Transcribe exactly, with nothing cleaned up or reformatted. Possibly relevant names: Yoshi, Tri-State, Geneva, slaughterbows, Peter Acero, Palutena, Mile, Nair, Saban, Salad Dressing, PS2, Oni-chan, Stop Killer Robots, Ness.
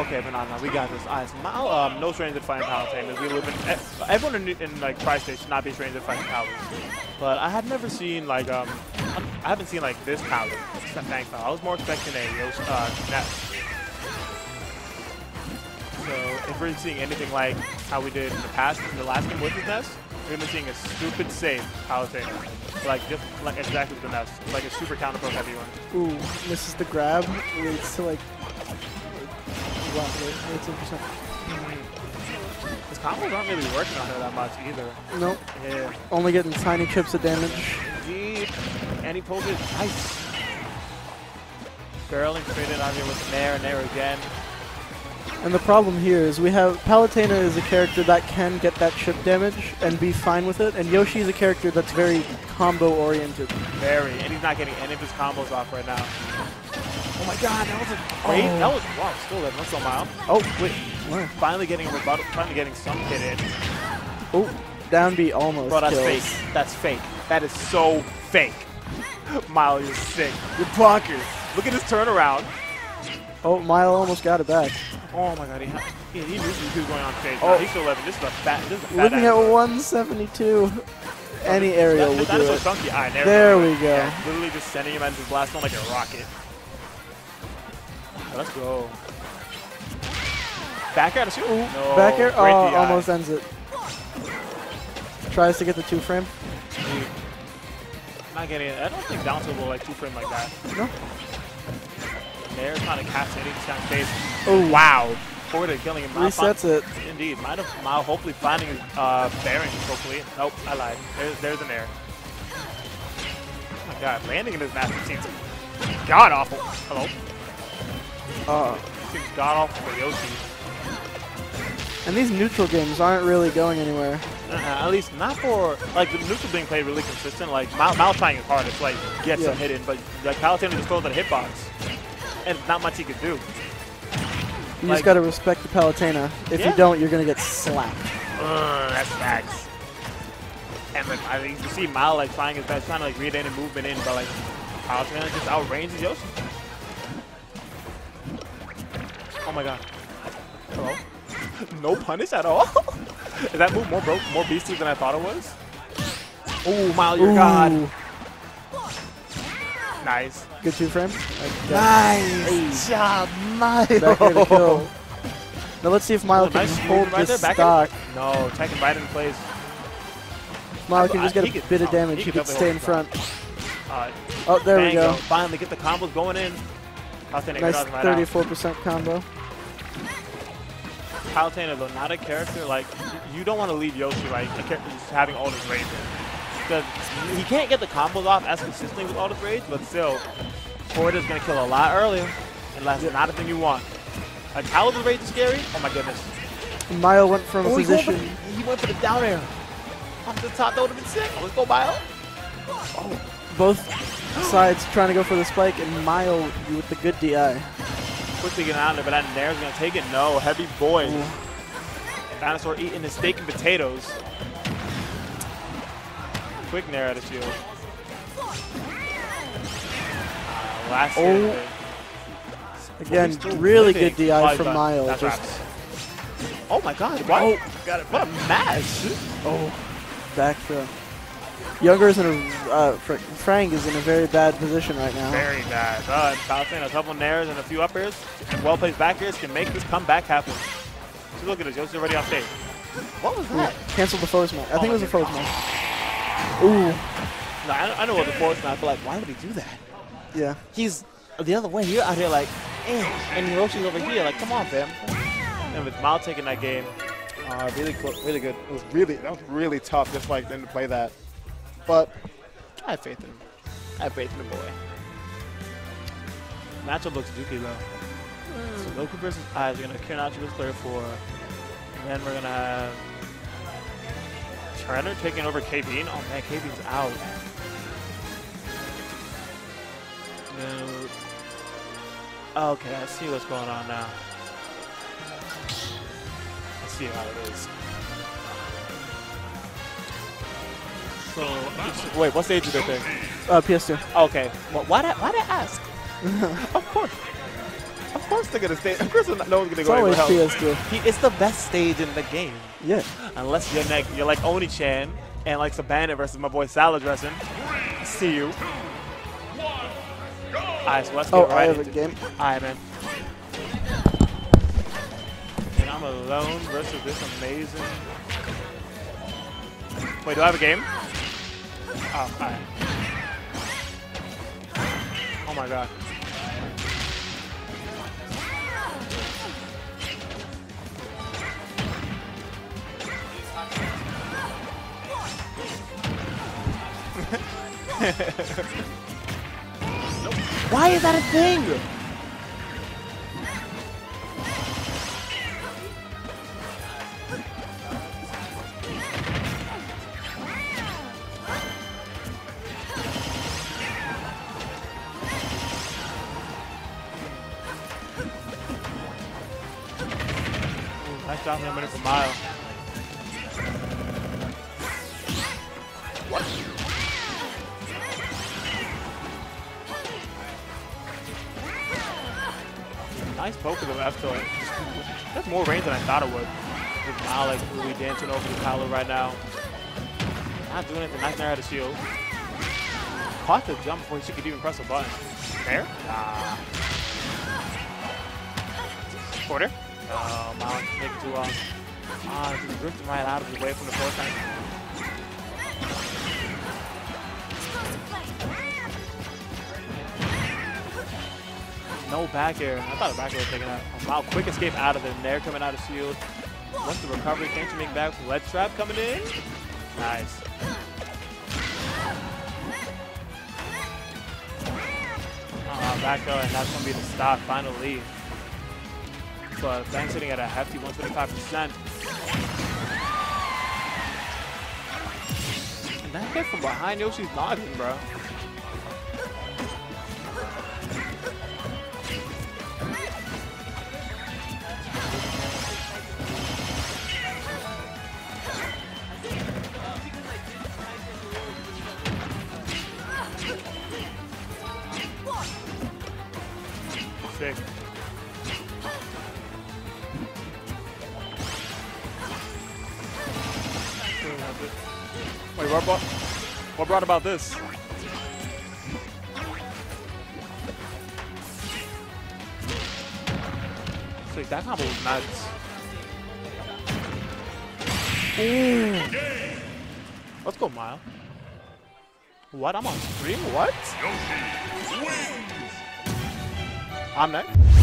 okay, but no, no, we got this. Honestly, Mile, um, no stranger to fighting Palutena. We live in, everyone in, in like Tri-State should not be stranger to fighting Palutena. But I have never seen like um, I haven't seen like this Palutena. Thanks, I was more expecting a Yoshi, uh, Ness. So if we're seeing anything like how we did in the past, in the last game with the Ness, we're gonna be seeing a stupid save Palutena, like just like exactly the Ness, like a super counter probe heavy one. Ooh, misses the grab, waits to like. Wow, wait, wait, his combos aren't really working on her that much either. Nope. Yeah. Only getting tiny chips of damage. Deep. And he pulls his ice. Barreling straight in on here with Nair and Nair again. And the problem here is we have Palutena is a character that can get that chip damage and be fine with it, and Yoshi is a character that's very combo oriented. Very, and he's not getting any of his combos off right now. Oh my god, that was a great, oh. that was, wow, still that, that's a Mile. Oh, wait, what? Finally getting a rebuttal, finally getting some hit in. Oh, down B almost Bro, that's kills. fake, that's fake. That is so fake. Mile, you're sick, you're bonkers. Look at his turnaround. Oh, Mile almost got it back. Oh my god, he, he, he knew he was going on stage. Oh, no, he's still living, this is a fat, this is a fat Living at one seventy-two. Any area that, will that do is it. So chunky. Right, there there we go. Yeah, literally just sending him at his blast on like a rocket. Let's go. Back out of shoot. No, back air. Oh, almost eye. ends it. Tries to get the two frame. Dude. Not getting it. I don't think Downtoe will like two frame like that. No. Nair kind of casts anything down face. Oh wow. Porter killing him. Resets it. Indeed. Might have Mile hopefully finding his uh, bearings. Hopefully. Nope. I lied. There's there's an air. Oh my god. Landing in his massive seems god awful. Hello. Uh, Seems god awful for Yoshi. And these neutral games aren't really going anywhere. Uh -uh, at least not for like the neutral being played really consistent. Like Mile, Mile trying his hardest, like get yeah. some hit in, but like Palutena just throws at a hitbox, and not much he could do. You like, just gotta respect the Palutena. If yeah. you don't, you're gonna get slapped. Ugh, that's facts. And like I mean, you see Mile like trying his best, trying to like read any movement in, but like Palutena just outranges Yoshi. Oh my god. Hello? No punish at all? Is that move more broke, more beastly than I thought it was? Oh, Mile, your god. Nice. Good two frame. Like nice hey. job, Mile. Back air to kill. Now let's see if Mile oh, can nice hold right this there, stock. In? No, tech right in place. Mile can just get I, a could, bit of damage. He, he could stay in front. Uh, oh, there we go. Finally, get the combos going in. Nice thirty-four percent combo. Palutena, though, not a character like you don't want to leave Yoshi like a character just having all this rage. Because he can't get the combos off as consistently with all this rage, but still, Porter's gonna kill a lot earlier, and that's yeah. not a thing you want. Like how the rage is scary? Oh my goodness. Mile went from oh, a position. He went, the, he went for the down air. Off the top, that would have been sick. Let's go, Mile. Oh. Both sides trying to go for the spike, and Mile with the good D I. Quickly getting out of there, but that Nair's going to take it. No, heavy boy. Ooh. Dinosaur eating his steak and potatoes. Quick Nair out of shield. Uh, last oh. hit. Again, really good D I from Mile. That's just oh my god, why? Oh, got it. What a mash. Oh, back throw. Younger is in a uh, Frank is in a very bad position right now. Very bad. Uh, Palutena, a couple nairs and a few up airs, and well placed back airs can make this comeback happen. Just look at this. Yoshi's already off stage. What was that? Ooh, canceled the forward smash. I oh, think it was a forward smash. Ooh. No, I, I know what the forward smash. But like, why would he do that? Yeah. He's the other way. You're out here like, eh. and Yoshi's over here like, come on, fam. And with Mile taking that game, uh, really, really good. It was really that was really tough. Just like them to play that. But I have faith in him. I have faith in the boy. Matchup looks dookie, though. So Goku versus Eyes. We're going to Kiranachi with player four. And then we're going to have Trainer taking over K B. Oh, man, K B's out. And okay, I see what's going on now. I see how it is. So, wait, what stage did they pick? Uh, P S two. Okay. Well, why did I ask? Of course. Of course they're gonna stay. Of course, no one's gonna go anywhere else. It's always P S two. It's the best stage in the game. Yeah. Unless you're like you're like Oni-chan and like Saban versus my boy Salad Dressing. See you. Alright, so let's get oh, right I have into a game. Alright, man. And I'm alone versus this amazing. Wait, do I have a game? Oh, alright. Oh my god. Nope. Why is that a thing? Ooh, nice job in a minute for Mile. Nice poke of the left hook. That's more range than I thought it would. With Malik really dancing over the Palu right now. Not doing anything. Nice narrow to shield. Caught the jump before she could even press a button. Fair? Nah. Quarter? No, Malik take it too long. Ah, he's drifting right out of his way from the first time. No back air. I thought a back air was taken out. Wow, quick escape out of it. Nair coming out of shield. Once the recovery came to make back. Lead trap coming in. Nice. Uh, back up, and that's going to be the stop finally. But Bang's sitting at a hefty one twenty-five percent. And that hit from behind Yoshi's noggin, bro. Sick. Wait, what brought, what brought about this? Sick, that combo was nuts. Ooh. Let's go, Mile. What? I'm on stream? What? I'm next.